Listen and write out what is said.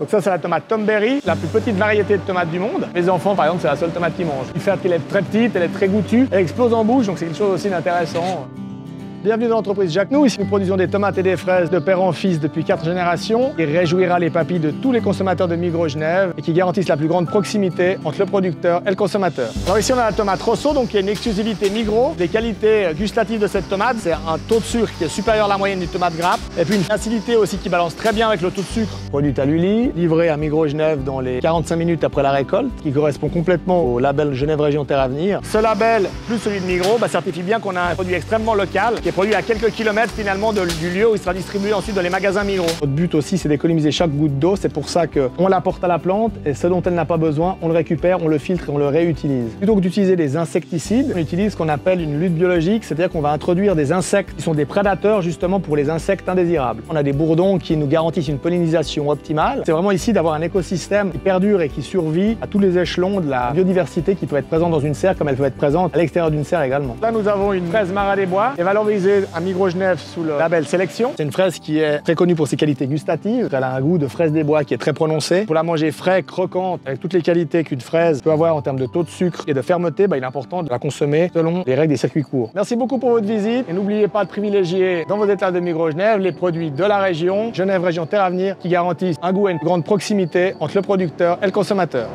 Donc ça, c'est la tomate Tomberry, la plus petite variété de tomates du monde. Mes enfants, par exemple, c'est la seule tomate qu'ils mangent. Du fait qu'elle est très petite, elle est très goûtue, elle explose en bouche, donc c'est quelque chose aussi d'intéressant. Bienvenue dans l'entreprise Jacques. Nous, ici, nous produisons des tomates et des fraises de père en fils depuis 4 générations. Il réjouira les papilles de tous les consommateurs de Migros Genève et qui garantissent la plus grande proximité entre le producteur et le consommateur. Alors ici, on a la tomate Rosso, donc qui est une exclusivité Migros. Les qualités gustatives de cette tomate, c'est un taux de sucre qui est supérieur à la moyenne du tomate grappe et puis une acidité aussi qui balance très bien avec le taux de sucre. Produite à Lully, livrée à Migros Genève dans les 45 minutes après la récolte, qui correspond complètement au label Genève Région Terre à Venir. Ce label plus celui de Migros certifie bien qu'on a un produit extrêmement local, qui est produit à quelques kilomètres finalement du lieu où il sera distribué ensuite dans les magasins Migros. Notre but aussi, c'est d'économiser chaque goutte d'eau. C'est pour ça qu'on l'apporte à la plante et ce dont elle n'a pas besoin, on le récupère, on le filtre et on le réutilise. Plutôt que d'utiliser des insecticides, on utilise ce qu'on appelle une lutte biologique, c'est-à-dire qu'on va introduire des insectes qui sont des prédateurs justement pour les insectes indésirables. On a des bourdons qui nous garantissent une pollinisation optimale. C'est vraiment ici d'avoir un écosystème qui perdure et qui survit à tous les échelons de la biodiversité qui peut être présente dans une serre comme elle peut être présente à l'extérieur d'une serre également. Là, nous avons une fraise Mara des Bois et à Migros Genève sous le label Sélection. C'est une fraise qui est très connue pour ses qualités gustatives. Elle a un goût de fraise des bois qui est très prononcé. Pour la manger frais, croquante, avec toutes les qualités qu'une fraise peut avoir en termes de taux de sucre et de fermeté, il est important de la consommer selon les règles des circuits courts. Merci beaucoup pour votre visite et n'oubliez pas de privilégier dans vos étals de Migros Genève les produits de la région, Genève Région Terre à Venir, qui garantissent un goût et une grande proximité entre le producteur et le consommateur.